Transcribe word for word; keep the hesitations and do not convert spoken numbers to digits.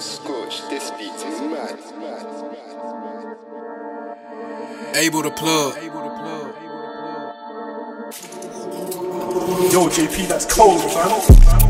getting scorched. This beat is mad. Abel the plug. Yo, J P, that's cold, fam.